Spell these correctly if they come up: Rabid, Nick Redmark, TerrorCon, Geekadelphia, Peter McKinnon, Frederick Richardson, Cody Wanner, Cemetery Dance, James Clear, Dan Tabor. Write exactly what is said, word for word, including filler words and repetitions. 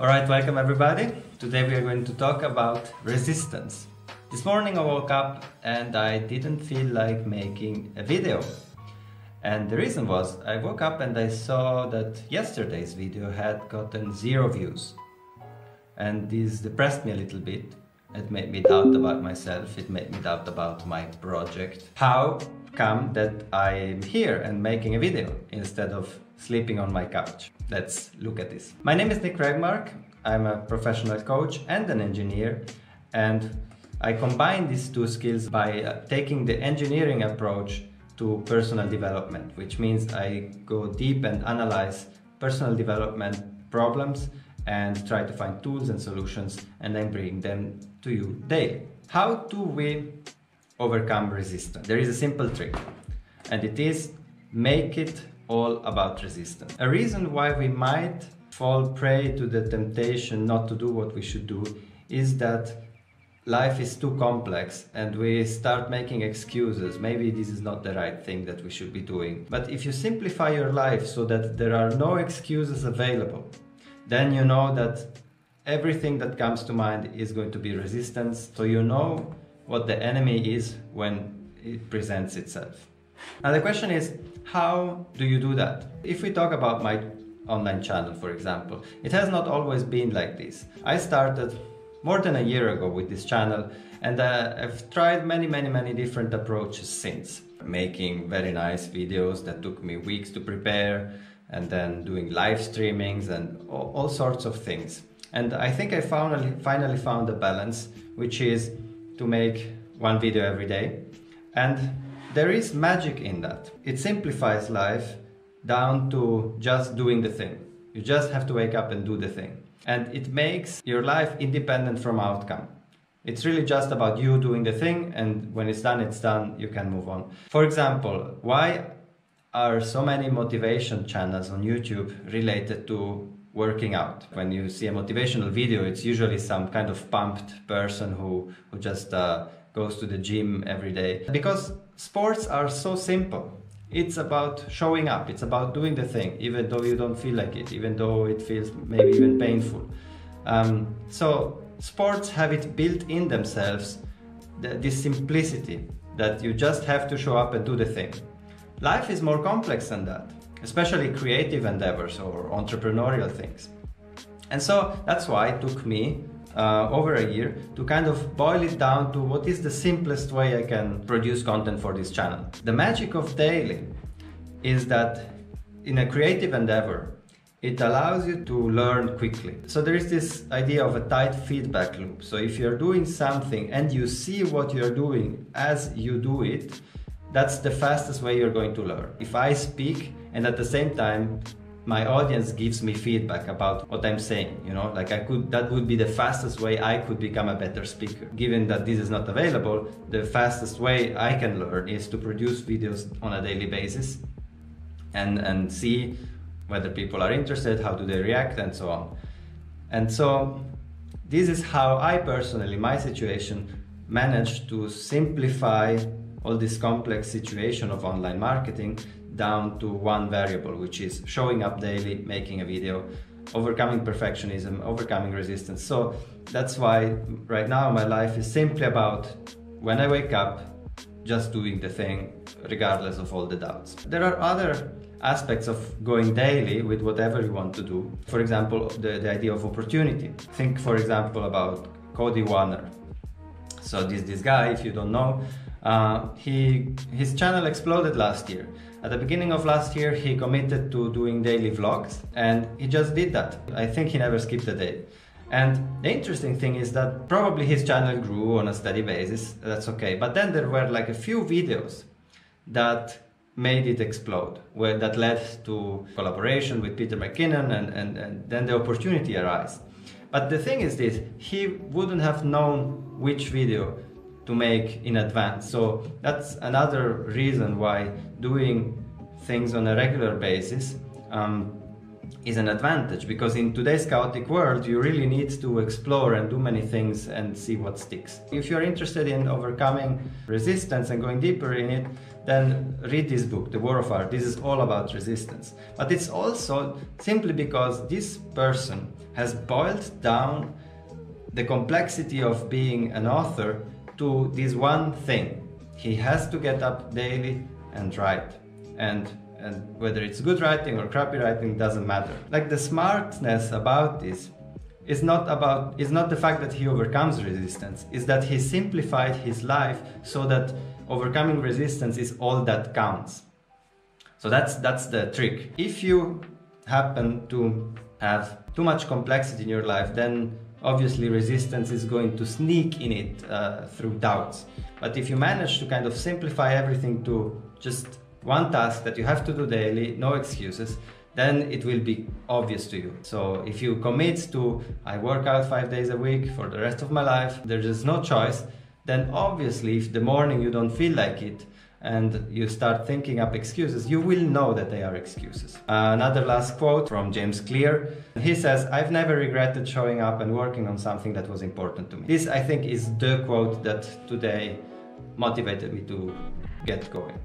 Alright, welcome everybody. Today we are going to talk about resistance. This morning I woke up and I didn't feel like making a video. And the reason was, I woke up and I saw that yesterday's video had gotten zero views. And this depressed me a little bit. It made me doubt about myself, it made me doubt about my project. How come that I'm here and making a video instead of sleeping on my couch? Let's look at this. My name is Nick Redmark. I'm a professional coach and an engineer, and I combine these two skills by uh, taking the engineering approach to personal development, which means I go deep and analyze personal development problems and try to find tools and solutions and then bring them to you daily. How do we overcome resistance? There is a simple trick, and it is make it all about resistance. A reason why we might fall prey to the temptation not to do what we should do is that life is too complex and we start making excuses. Maybe this is not the right thing that we should be doing. But if you simplify your life so that there are no excuses available, then you know that everything that comes to mind is going to be resistance, so you know what the enemy is when it presents itself. Now the question is, how do you do that? If we talk about my online channel, for example, it has not always been like this. I started more than a year ago with this channel, and uh, I've tried many, many, many different approaches since. Making very nice videos that took me weeks to prepare, and then doing live streamings and all sorts of things. And I think I finally, finally found a balance, which is to make one video every day. And there is magic in that. It simplifies life down to just doing the thing. You just have to wake up and do the thing. And it makes your life independent from outcome. It's really just about you doing the thing, and when it's done, it's done, you can move on. For example, why are so many motivation channels on YouTube related to working out? When you see a motivational video, it's usually some kind of pumped person who, who just uh, goes to the gym every day. Because sports are so simple. It's about showing up, it's about doing the thing, even though you don't feel like it, even though it feels maybe even painful. Um, so sports have it built in themselves, the, this simplicity that you just have to show up and do the thing. Life is more complex than that, especially creative endeavors or entrepreneurial things. And so that's why it took me uh, over a year to kind of boil it down to what is the simplest way I can produce content for this channel. The magic of daily is that in a creative endeavor, it allows you to learn quickly. So there is this idea of a tight feedback loop. So if you're doing something and you see what you're doing as you do it, that's the fastest way you're going to learn. If I speak and at the same time my audience gives me feedback about what I'm saying, you know, like I could, that would be the fastest way I could become a better speaker. Given that this is not available, the fastest way I can learn is to produce videos on a daily basis and, and see whether people are interested, how do they react, and so on. And so this is how I personally, my situation, managed to simplify all this complex situation of online marketing down to one variable, which is showing up daily, making a video, overcoming perfectionism, overcoming resistance. So that's why right now my life is simply about when I wake up, just doing the thing, regardless of all the doubts. There are other aspects of going daily with whatever you want to do. For example, the, the idea of opportunity. Think, for example, about Cody Wanner. So this, this guy, if you don't know, Uh, he, his channel exploded last year. At the beginning of last year, he committed to doing daily vlogs, and he just did that. I think he never skipped a day. And the interesting thing is that probably his channel grew on a steady basis, that's okay. But then there were like a few videos that made it explode, where that led to collaboration with Peter McKinnon, and, and, and then the opportunity arose. But the thing is this, he wouldn't have known which video to make in advance. So that's another reason why doing things on a regular basis um, is an advantage, because in today's chaotic world you really need to explore and do many things and see what sticks. If you're interested in overcoming resistance and going deeper in it, then read this book, The War of Art. This is all about resistance. But it's also simply because this person has boiled down the complexity of being an author to this one thing. He has to get up daily and write. And, and whether it's good writing or crappy writing doesn't matter. Like, the smartness about this is not about, is not the fact that he overcomes resistance, is that he simplified his life so that overcoming resistance is all that counts. So that's, that's the trick. If you happen to have too much complexity in your life, then obviously resistance is going to sneak in it uh, through doubts. But if you manage to kind of simplify everything to just one task that you have to do daily, no excuses, then it will be obvious to you. So if you commit to, I work out five days a week for the rest of my life, there's just no choice, then obviously if the morning you don't feel like it, and you start thinking up excuses, you will know that they are excuses. Uh, another last quote from James Clear. He says, "I've never regretted showing up and working on something that was important to me." This, I think, is the quote that today motivated me to get going.